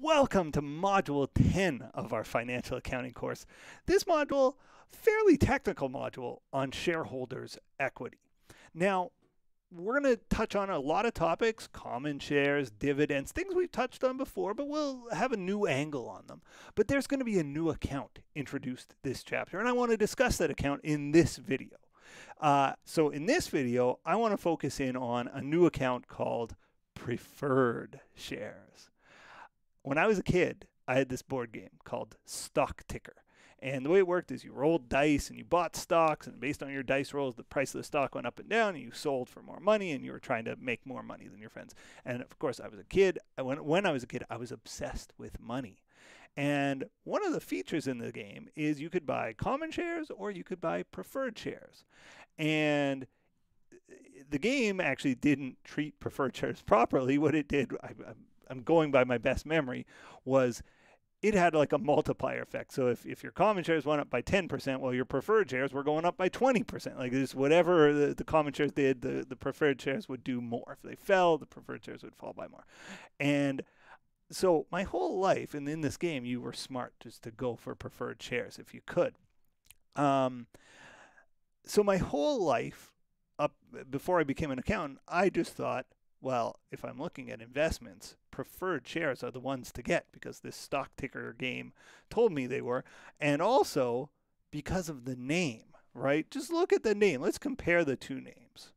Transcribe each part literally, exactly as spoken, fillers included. Welcome to Module ten of our Financial Accounting course. This module, fairly technical module on shareholders' equity. Now, we're going to touch on a lot of topics, common shares, dividends, things we've touched on before, but we'll have a new angle on them. But there's going to be a new account introduced this chapter, and I want to discuss that account in this video. Uh, so in this video, I want to focus in on a new account called preferred shares. When I was a kid, I had this board game called Stock Ticker. And the way it worked is you rolled dice and you bought stocks, and based on your dice rolls, the price of the stock went up and down, and you sold for more money, and you were trying to make more money than your friends. And of course, I was a kid. I, when, when I was a kid, I was obsessed with money. And one of the features in the game is you could buy common shares or you could buy preferred shares. And the game actually didn't treat preferred shares properly. What it did, I, I, I'm going by my best memory, was it had like a multiplier effect. So if, if your common shares went up by ten percent, well, your preferred shares were going up by twenty percent. Like this, whatever the, the common shares did, the, the preferred shares would do more. If they fell, the preferred shares would fall by more. And so my whole life, and in this game, you were smart just to go for preferred shares if you could. Um, so my whole life, up before I became an accountant, I just thought, well, if I'm looking at investments, preferred shares are the ones to get because this Stock Ticker game told me they were. And also because of the name, right? Just look at the name. Let's compare the two names.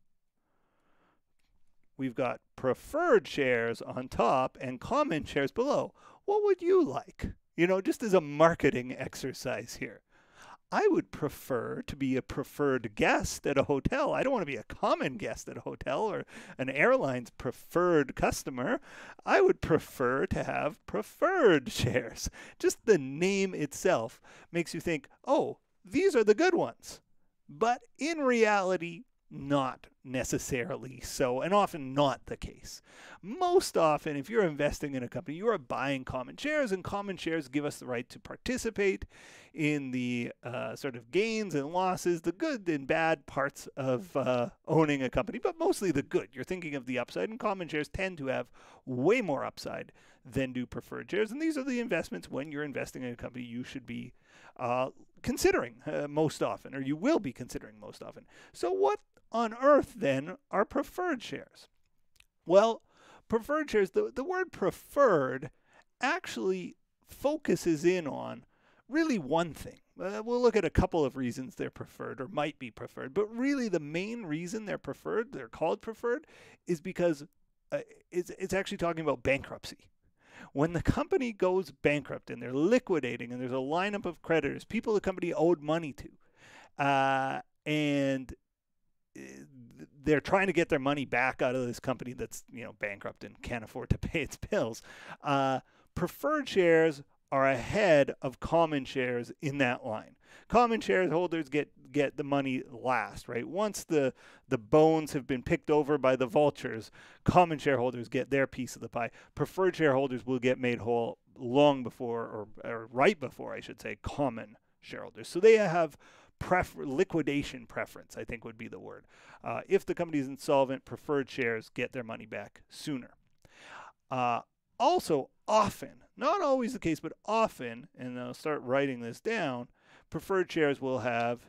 We've got preferred shares on top and common shares below. What would you like? You know, just as a marketing exercise here. I would prefer to be a preferred guest at a hotel. I don't want to be a common guest at a hotel or an airline's preferred customer. I would prefer to have preferred shares. Just the name itself makes you think, oh, these are the good ones. But in reality, not necessarily so, and often not the case. Most often, if you're investing in a company, you are buying common shares, and common shares give us the right to participate in the uh, sort of gains and losses, the good and bad parts of uh, owning a company, but mostly the good. You're thinking of the upside, and common shares tend to have way more upside than do preferred shares. And these are the investments when you're investing in a company you should be uh, considering uh, most often, or you will be considering most often. So what on earth then are preferred shares? Well, preferred shares, the, the word preferred actually focuses in on really one thing. Uh, we'll look at a couple of reasons they're preferred or might be preferred, but really the main reason they're preferred, they're called preferred, is because uh, it's, it's actually talking about bankruptcy. When the company goes bankrupt and they're liquidating and there's a lineup of creditors, people the company owed money to, uh, and they're trying to get their money back out of this company that's, you know, bankrupt and can't afford to pay its bills. Uh, preferred shares are ahead of common shares in that line. Common shareholders get get the money last, right? Once the the bones have been picked over by the vultures, common shareholders get their piece of the pie. Preferred shareholders will get made whole long before, or, or right before, I should say, common shareholders. So they have Prefer liquidation preference, I think would be the word. Uh, if the company is insolvent, preferred shares get their money back sooner. Uh, also, often, not always the case, but often, and I'll start writing this down, preferred shares will have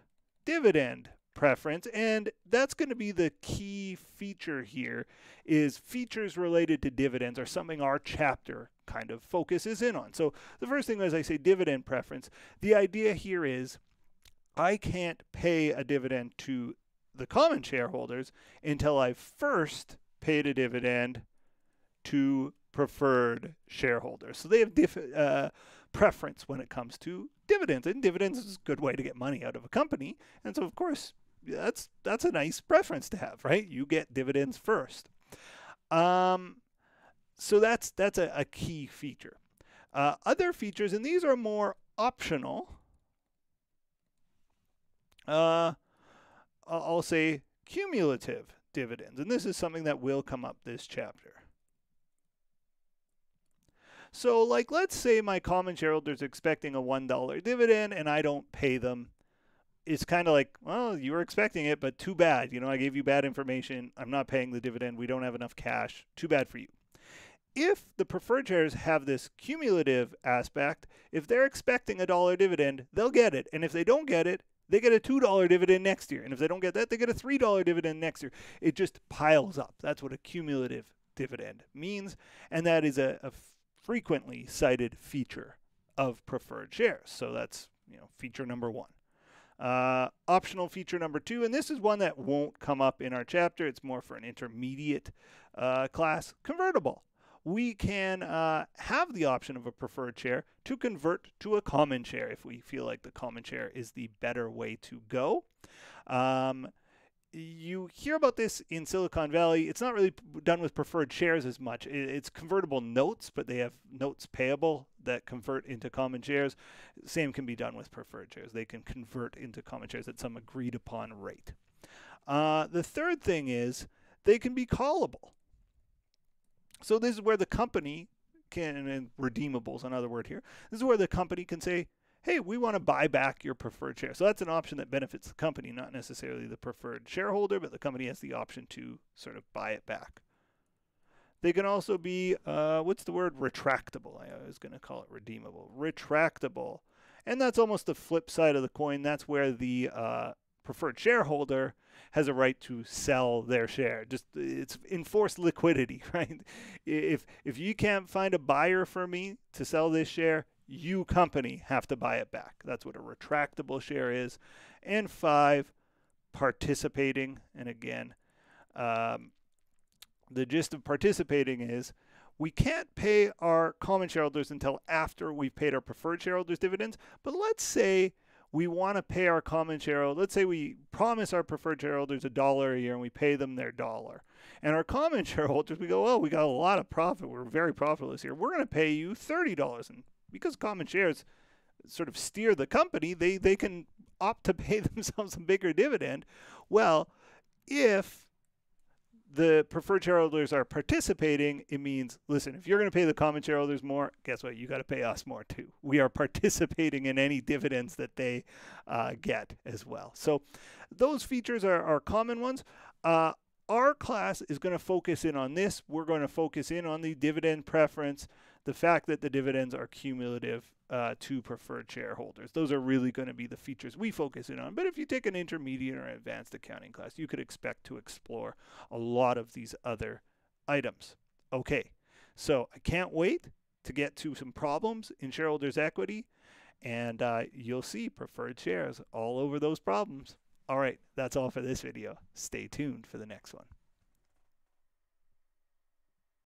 dividend preference, and that's going to be the key feature here, is features related to dividends are something our chapter kind of focuses in on. So the first thing, as I say, dividend preference, the idea here is I can't pay a dividend to the common shareholders until I've first paid a dividend to preferred shareholders. So they have dif uh, preference when it comes to dividends, and dividends is a good way to get money out of a company. And so, of course, that's that's a nice preference to have, right? You get dividends first. Um, so that's that's a, a key feature. Uh, other features, and these are more optional. Uh, I'll say cumulative dividends, and this is something that will come up this chapter. So, like, let's say my common shareholders are expecting a one dollar dividend, and I don't pay them. It's kind of like, well, you were expecting it, but too bad. You know, I gave you bad information. I'm not paying the dividend. We don't have enough cash. Too bad for you. if the preferred shares have this cumulative aspect, if they're expecting a dollar dividend, they'll get it. And if they don't get it, they get a two dollar dividend next year. And if they don't get that, they get a three dollar dividend next year. It just piles up. That's what a cumulative dividend means. And that is a, a frequently cited feature of preferred shares. So that's, you know, feature number one. Uh, optional feature number two, and this is one that won't come up in our chapter. It's more for an intermediate uh, class, convertible. We can uh, have the option of a preferred share to convert to a common share if we feel like the common share is the better way to go. Um, you hear about this in Silicon Valley. It's not really done with preferred shares as much. It's convertible notes, but they have notes payable that convert into common shares. Same can be done with preferred shares. They can convert into common shares at some agreed upon rate. Uh, the third thing is they can be callable. So this is where the company can, and redeemable is another word here. This is where the company can say, hey, we want to buy back your preferred share. So that's an option that benefits the company, not necessarily the preferred shareholder, but the company has the option to sort of buy it back. They can also be, uh, what's the word? Retractable. I was going to call it redeemable. Retractable. And that's almost the flip side of the coin. That's where the uh, preferred shareholder has a right to sell their share. Just it's enforced liquidity, right? If, if you can't find a buyer for me to sell this share, you, company, have to buy it back. That's what a retractable share is. And five, participating. And again, um, the gist of participating is we can't pay our common shareholders until after we've paid our preferred shareholders dividends. But let's say we want to pay our common shareholders. Let's say we promise our preferred shareholders a dollar a year and we pay them their dollar. And our common shareholders, we go, oh, we got a lot of profit. We're very profitable this year. We're going to pay you thirty dollars. And because common shares sort of steer the company, they, they can opt to pay themselves a bigger dividend. Well, if the preferred shareholders are participating, it means, listen, if you're going to pay the common shareholders more, guess what? You got to pay us more too. We are participating in any dividends that they uh, get as well. So those features are, are common ones. Uh, our class is going to focus in on this. We're going to focus in on the dividend preference, the fact that the dividends are cumulative uh, to preferred shareholders. Those are really going to be the features we focus in on. But if you take an intermediate or advanced accounting class, you could expect to explore a lot of these other items. Okay, so I can't wait to get to some problems in shareholders' equity, and uh, you'll see preferred shares all over those problems. All right, that's all for this video. Stay tuned for the next one.